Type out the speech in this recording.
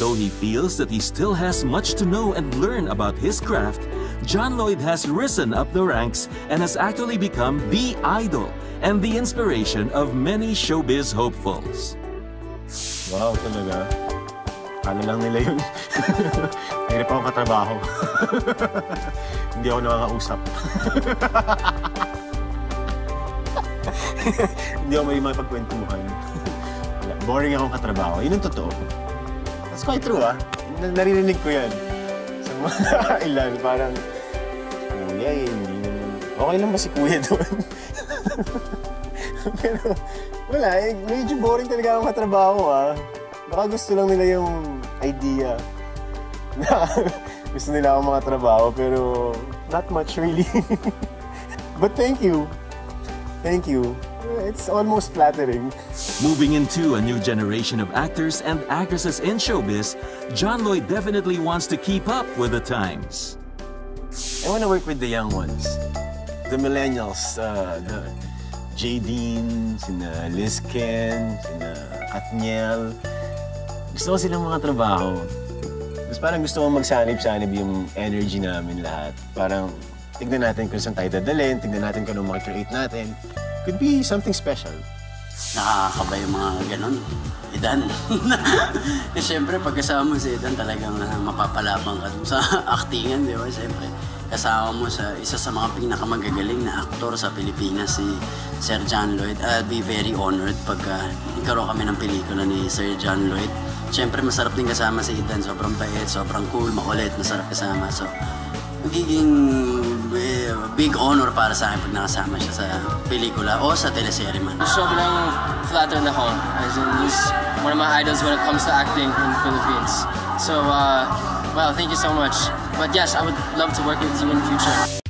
though he feels that he still has much to know and learn about his craft, John Lloyd has risen up the ranks and has actually become the idol and the inspiration of many showbiz hopefuls. Wow, talaga. Ano lang nila yun? Hirap akong katrabaho. Hindi ako nakakausap. Hindi ako may mapagkwentuhan. Boring akong katrabaho. Yun ang totoo. That's quite true, ah. Naririnig ko yan. Sa mga ilan, parang, kuya, hindi naman. Okay lang ba si kuya doon? Pero, wala, eh, medyo boring talaga akong katrabaho, ah. Baka gusto lang nila yung idea. Gusto nila akong mga trabaho, pero not much really. But thank you. Thank you. It's almost flattering. Moving into a new generation of actors and actresses in showbiz, John Lloyd definitely wants to keep up with the times. I want to work with the young ones, the millennials, the Jadine, sina LizQuen, sina KathNiel. Gusto ko silang mga trabaho. Mas parang gusto ko magsanib-sanib yung energy namin lahat. Parang tignan natin kung saan tayo dadalhin, tignan natin kung ano makikreate natin. Could be something special. Nakakaba yung mga ganon. Idan. Eh, siyempre, pagkasama mo si Idan, talagang mapapalabang ka sa actingan, di ba? Siyempre, kasama mo sa isa sa mga pinakamagagaling na aktor sa Pilipinas, si Sir John Lloyd. I'll be very honored pagka nagkaroon kami ng pelikula ni Sir John Lloyd. Siyempre, masarap din kasama si Idan. Sobrang payet, sobrang cool, makulit, masarap kasama. So, magiging big honor para sa akin pag nakasama siya sa pelikula o sa teleserye man. Sobrang flattered ako. As in, he's one of my idols when it comes to acting in the Philippines. So, well, thank you so much. But yes, I would love to work with you in the future.